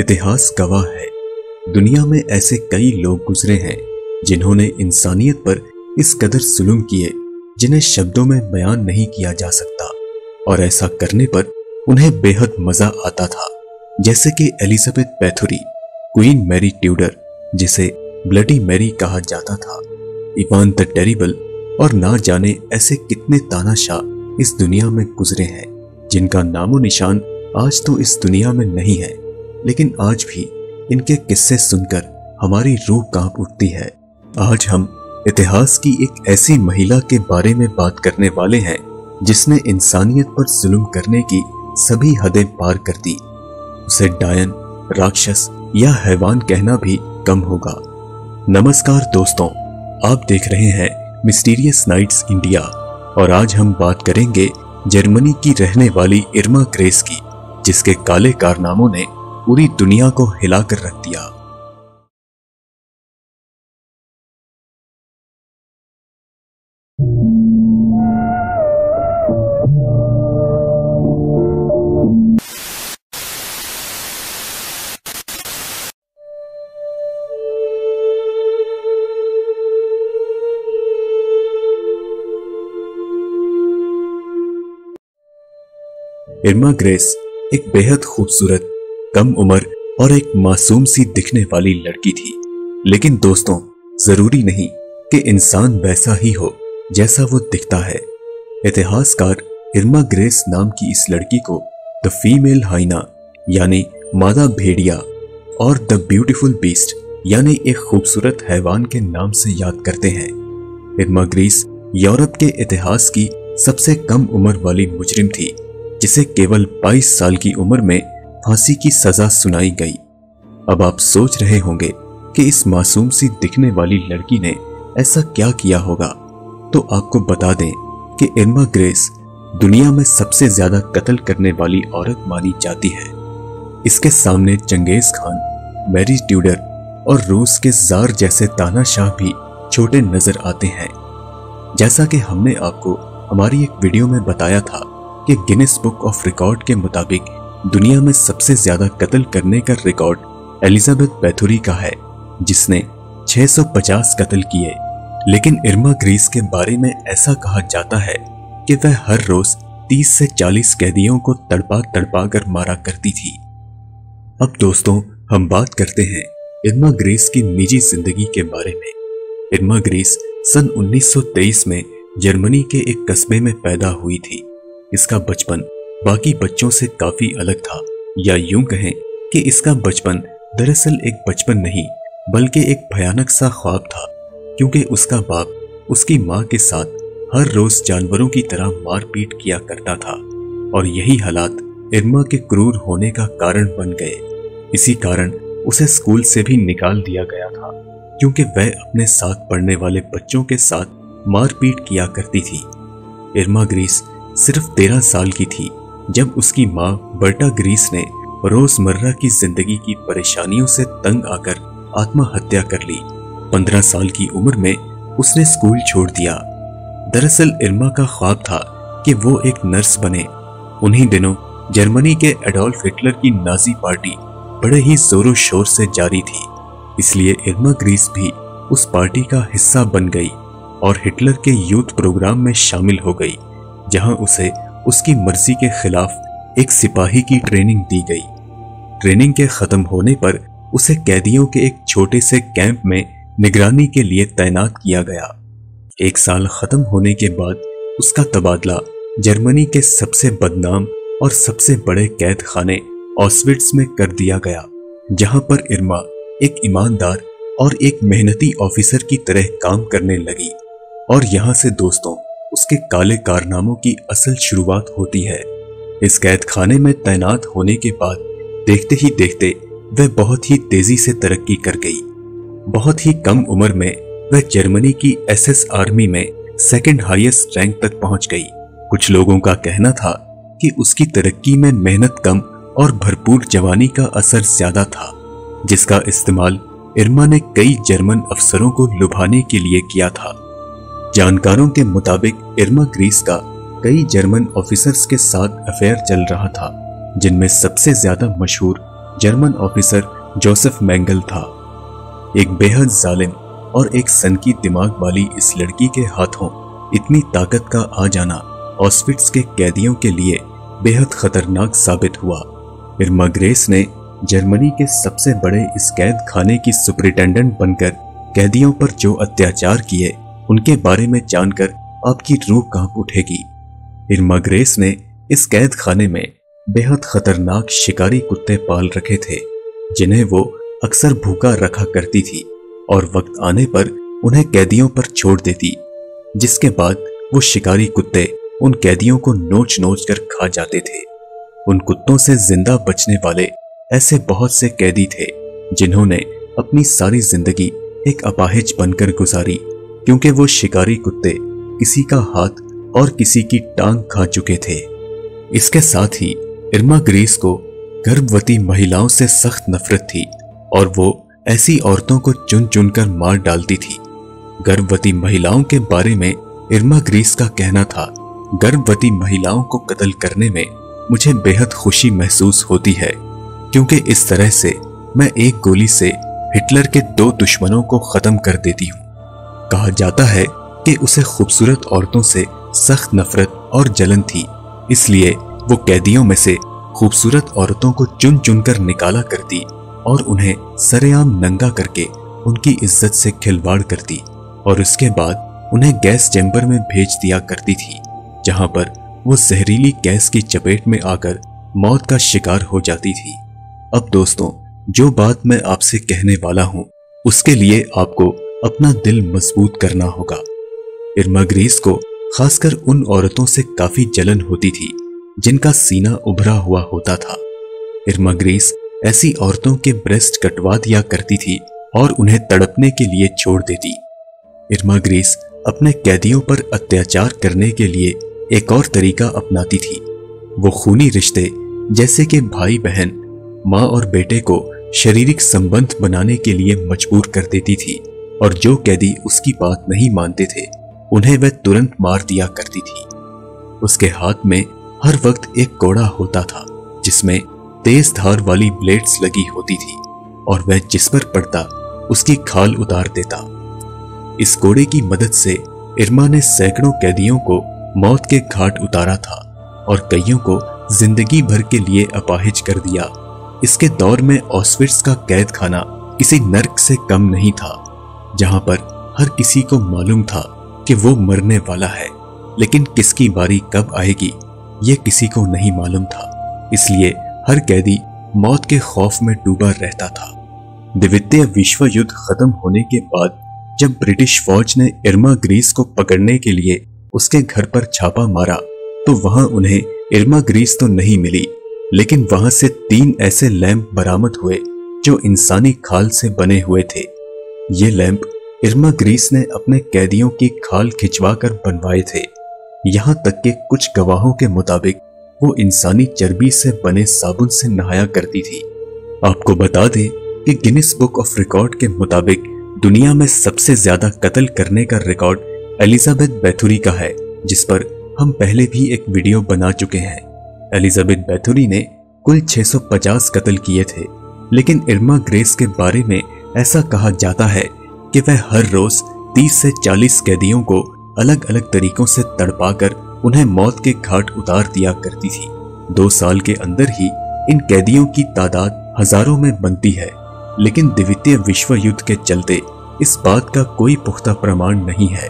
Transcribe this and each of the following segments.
इतिहास गवाह है। दुनिया में ऐसे कई लोग गुजरे हैं जिन्होंने इंसानियत पर इस कदर जुल्म किए जिन्हें शब्दों में बयान नहीं किया जा सकता, और ऐसा करने पर उन्हें बेहद मजा आता था, जैसे कि Elizabeth Bathory, queen Mary Tudor जिसे ब्लडी मैरी कहा जाता था, इवान द टेरिबल और ना जाने ऐसे कितने तानाशाह इस दुनिया में गुजरे हैं जिनका नामो निशान आज तो इस दुनिया में नहीं है, लेकिन आज भी इनके किस्से सुनकर हमारी रूह कांप उठती है। आज हम इतिहास की एक ऐसी महिला के बारे में बात करने वाले हैं जिसने इंसानियत पर जुल्म करने की सभी हदें पार कर दी। उसे डायन, राक्षस या हैवान कहना भी कम होगा। नमस्कार दोस्तों, आप देख रहे हैं मिस्टीरियस नाइट्स इंडिया, और आज हम बात करेंगे जर्मनी की रहने वाली इर्मा ग्रेस की, जिसके काले कारनामों ने पूरी दुनिया को हिलाकर रख दिया। इर्मा ग्रेस एक बेहद खूबसूरत, कम उम्र और एक मासूम सी दिखने वाली लड़की थी। लेकिन दोस्तों, जरूरी नहीं कि इंसान वैसा ही हो जैसा वो दिखता है। इतिहासकार इर्मा ग्रेस नाम की इस लड़की को द फीमेल हाइना यानी मादा भेड़िया और द ब्यूटीफुल बीस्ट यानी एक खूबसूरत हैवान के नाम से याद करते हैं। इर्मा ग्रेस यूरोप के इतिहास की सबसे कम उम्र वाली मुजरिम थी, जिसे केवल 22 साल की उम्र में फांसी की सजा सुनाई गई। अब आप सोच रहे होंगे कि इस मासूम सी दिखने वाली लड़की ने ऐसा क्या किया होगा, तो आपको बता दें कि इर्मा ग्रेस दुनिया में सबसे ज्यादा कत्ल करने वाली औरत मानी जाती है। इसके सामने चंगेज खान, मैरी ट्यूडर और रूस के जार जैसे तानाशाह भी छोटे नजर आते हैं। जैसा कि हमने आपको हमारी एक वीडियो में बताया था कि गिनीज बुक ऑफ रिकॉर्ड के मुताबिक दुनिया में सबसे ज्यादा कत्ल करने का रिकॉर्ड एलिजाबेथ बैथोरी का है, जिसने 650 कत्ल किए। लेकिन इर्मा ग्रेस के बारे में ऐसा कहा जाता है कि वह हर रोज 30 से 40 कैदियों को तड़पा तड़पा कर मारा करती थी। अब दोस्तों, हम बात करते हैं इर्मा ग्रेस की निजी जिंदगी के बारे में। इर्मा ग्रेस सन 1923 में जर्मनी के एक कस्बे में पैदा हुई थी। इसका बचपन बाकी बच्चों से काफी अलग था, या यूं कहें कि इसका बचपन दरअसल एक बचपन नहीं बल्कि एक भयानक सा ख्वाब था, क्योंकि उसका बाप उसकी माँ के साथ हर रोज जानवरों की तरह मारपीट किया करता था, और यही हालात इर्मा के क्रूर होने का कारण बन गए। इसी कारण उसे स्कूल से भी निकाल दिया गया था, क्योंकि वह अपने साथ पढ़ने वाले बच्चों के साथ मारपीट किया करती थी। इर्मा ग्रेस सिर्फ 13 साल की थी जब उसकी माँ बर्टा ग्रीस ने रोजमर्रा की जिंदगी की परेशानियों से तंग आकर आत्महत्या कर ली। 15 साल की उम्र में उसने स्कूल छोड़ दिया। दरअसल इर्मा का ख्वाब था कि वो एक नर्स बने। उन्हीं दिनों जर्मनी के एडोल्फ हिटलर की नाजी पार्टी बड़े ही जोरों शोर से जारी थी, इसलिए इर्मा ग्रीस भी उस पार्टी का हिस्सा बन गई और हिटलर के यूथ प्रोग्राम में शामिल हो गई, जहां उसे उसकी मर्जी के खिलाफ एक सिपाही की ट्रेनिंग दी गई। ट्रेनिंग के खत्म होने पर उसे कैदियों के एक छोटे से कैंप में निगरानी के लिए तैनात किया गया। एक साल खत्म होने के बाद उसका तबादला जर्मनी के सबसे बदनाम और सबसे बड़े कैद खाने ऑशविट्स में कर दिया गया, जहां पर इर्मा एक ईमानदार और एक मेहनती ऑफिसर की तरह काम करने लगी, और यहाँ से दोस्तों उसके काले कारनामों की असल शुरुआत होती है। इस कैद खाने में तैनात होने के बाद देखते ही देखते वह बहुत ही तेजी से तरक्की कर गई। बहुत ही कम उम्र में वह जर्मनी की SS आर्मी में सेकंड हाईएस्ट रैंक तक पहुंच गई। कुछ लोगों का कहना था कि उसकी तरक्की में मेहनत कम और भरपूर जवानी का असर ज्यादा था, जिसका इस्तेमाल इर्मा ने कई जर्मन अफसरों को लुभाने के लिए किया था। जानकारों के मुताबिक इर्मा ग्रीस का कई जर्मन ऑफिसर्स के साथ अफेयर चल रहा था, जिनमें सबसे ज्यादा मशहूर जर्मन ऑफिसर जोसेफ मेंगल था। एक बेहद जालिम और एक सनकी दिमाग वाली इस लड़की के हाथों इतनी ताकत का आ जाना ऑशविट्स के कैदियों के लिए बेहद खतरनाक साबित हुआ। इर्मा ग्रेस ने जर्मनी के सबसे बड़े इस कैद खाने की सुपरिटेंडेंट बनकर कैदियों पर जो अत्याचार किए उनके बारे में जानकर आपकी रूह कांप उठेगी। इर्मा ग्रेस ने इस कैद खाने में बेहद खतरनाक शिकारी कुत्ते पाल रखे थे जिन्हें वो अक्सर भूखा रखा करती थी और वक्त आने पर उन्हें कैदियों पर छोड़ देती, जिसके बाद वो शिकारी कुत्ते उन कैदियों को नोच नोच कर खा जाते थे। उन कुत्तों से जिंदा बचने वाले ऐसे बहुत से कैदी थे जिन्होंने अपनी सारी जिंदगी एक अपाहिज बनकर गुजारी, क्योंकि वो शिकारी कुत्ते किसी का हाथ और किसी की टांग खा चुके थे। इसके साथ ही इर्मा ग्रीस को गर्भवती महिलाओं से सख्त नफरत थी और वो ऐसी औरतों को चुन चुनकर मार डालती थी। गर्भवती महिलाओं के बारे में इर्मा ग्रीस का कहना था, गर्भवती महिलाओं को कत्ल करने में मुझे बेहद खुशी महसूस होती है, क्योंकि इस तरह से मैं एक गोली से हिटलर के दो दुश्मनों को खत्म कर देती हूँ। कहा जाता है कि उसे खूबसूरत औरतों से सख्त नफरत और जलन थी, इसलिए वो कैदियों में से खूबसूरत औरतों को चुन चुनकर निकाला करती और उन्हें सरेआम नंगा करके उनकी इज्जत से खिलवाड़ करती और उसके बाद उन्हें गैस चैम्बर में भेज दिया करती थी, जहाँ पर वो जहरीली गैस की चपेट में आकर मौत का शिकार हो जाती थी। अब दोस्तों, जो बात मैं आपसे कहने वाला हूं उसके लिए आपको अपना दिल मजबूत करना होगा। इर्मा ग्रीस को खासकर उन औरतों से काफी जलन होती थी जिनका सीना उभरा हुआ होता था। इर्मा ग्रीस ऐसी औरतों के ब्रेस्ट कटवा दिया करती थी और उन्हें तड़पने के लिए छोड़ देती। इर्मा ग्रीस अपने कैदियों पर अत्याचार करने के लिए एक और तरीका अपनाती थी। वो खूनी रिश्ते जैसे कि भाई बहन, माँ और बेटे को शारीरिक संबंध बनाने के लिए मजबूर कर देती थी और जो कैदी उसकी बात नहीं मानते थे उन्हें वह तुरंत मार दिया करती थी। उसके हाथ में हर वक्त एक कोड़ा होता था जिसमें तेज धार वाली ब्लेड्स लगी होती थी और वह जिस पर पड़ता उसकी खाल उतार देता। इस कोड़े की मदद से इर्मा ने सैकड़ों कैदियों को मौत के घाट उतारा था और कईयों को जिंदगी भर के लिए अपाहिज कर दिया। इसके दौर में ऑशविट्स का कैद खाना किसी नर्क से कम नहीं था, जहां पर हर किसी को मालूम था कि वो मरने वाला है, लेकिन किसकी बारी कब आएगी ये किसी को नहीं मालूम था। इसलिए हर कैदी मौत के खौफ में डूबा रहता था। द्वितीय विश्व युद्ध खत्म होने के बाद जब ब्रिटिश फौज ने इर्मा ग्रीस को पकड़ने के लिए उसके घर पर छापा मारा तो वहां उन्हें इर्मा ग्रीस तो नहीं मिली, लेकिन वहां से 3 ऐसे लैंप बरामद हुए जो इंसानी खाल से बने हुए थे। ये लैंप इर्मा ग्रीस ने अपने कैदियों की खाल खिंचवाकर बनवाए थे। यहाँ तक कि कुछ गवाहों के मुताबिक वो इंसानी चर्बी से बने साबुन से नहाया करती थी। आपको बता दें कि गिनीज बुक ऑफ रिकॉर्ड के मुताबिक दुनिया में सबसे ज्यादा कत्ल करने का रिकॉर्ड एलिजाबेथ बैथोरी का है, जिस पर हम पहले भी एक वीडियो बना चुके हैं। एलिजाबेथ बैथोरी ने कुल 650 कत्ल किए थे, लेकिन इर्मा ग्रेस के बारे में ऐसा कहा जाता है कि वह हर रोज 30 से 40 कैदियों को अलग अलग तरीकों से तड़पाकर उन्हें मौत के घाट उतार दिया करती थी। 2 साल के अंदर ही इन कैदियों की तादाद हजारों में बनती है, लेकिन द्वितीय विश्व युद्ध के चलते इस बात का कोई पुख्ता प्रमाण नहीं है।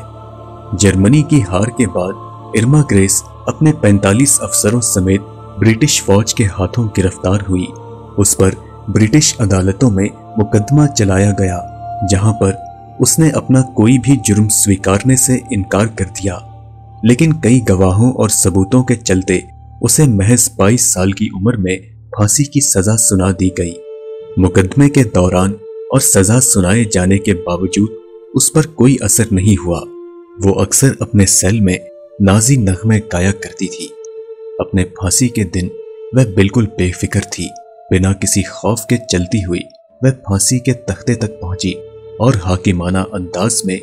जर्मनी की हार के बाद इर्मा ग्रेस अपने 45 अफसरों समेत ब्रिटिश फौज के हाथों गिरफ्तार हुई। उस पर ब्रिटिश अदालतों में मुकदमा चलाया गया, जहां पर उसने अपना कोई भी जुर्म स्वीकारने से इनकार कर दिया, लेकिन कई गवाहों और सबूतों के चलते उसे महज 22 साल की उम्र में फांसी की सजा सुना दी गई। मुकदमे के दौरान और सजा सुनाए जाने के बावजूद उस पर कोई असर नहीं हुआ। वो अक्सर अपने सेल में नाजी नगमे गाया करती थी। अपने फांसी के दिन वह बिल्कुल बेफिक्र थी। बिना किसी खौफ के चलती हुई वह फांसी के तख्ते तक पहुंची और हाकिमाना अंदाज में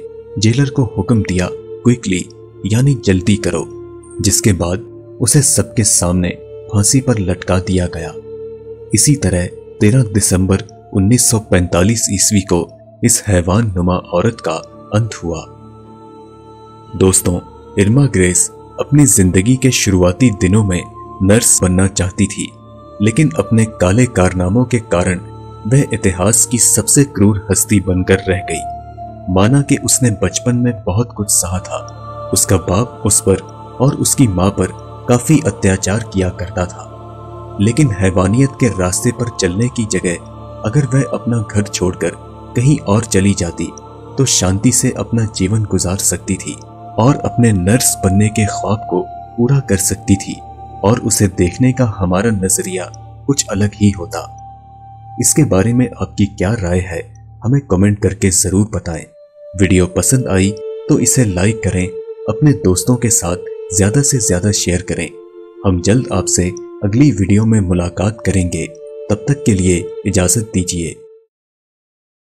जेलर को हुक्म दिया, क्विकली यानी जल्दी करो, जिसके बाद उसे सबके सामने फांसी पर लटका दिया गया। इसी तरह 13 दिसंबर 1945 ईस्वी को इस हैवान नुमा औरत का अंत हुआ। दोस्तों, इर्मा ग्रेस अपनी जिंदगी के शुरुआती दिनों में नर्स बनना चाहती थी, लेकिन अपने काले कारनामों के कारण वह इतिहास की सबसे क्रूर हस्ती बनकर रह गई। माना कि उसने बचपन में बहुत कुछ सहा था, उसका बाप उस पर और उसकी माँ पर काफी अत्याचार किया करता था, लेकिन हैवानियत के रास्ते पर चलने की जगह अगर वह अपना घर छोड़कर कहीं और चली जाती तो शांति से अपना जीवन गुजार सकती थी और अपने नर्स बनने के ख्वाब को पूरा कर सकती थी, और उसे देखने का हमारा नजरिया कुछ अलग ही होता। इसके बारे में आपकी क्या राय है, हमें कमेंट करके जरूर बताएं। वीडियो पसंद आई तो इसे लाइक करें, अपने दोस्तों के साथ ज्यादा से ज्यादा शेयर करें। हम जल्द आपसे अगली वीडियो में मुलाकात करेंगे, तब तक के लिए इजाजत दीजिए।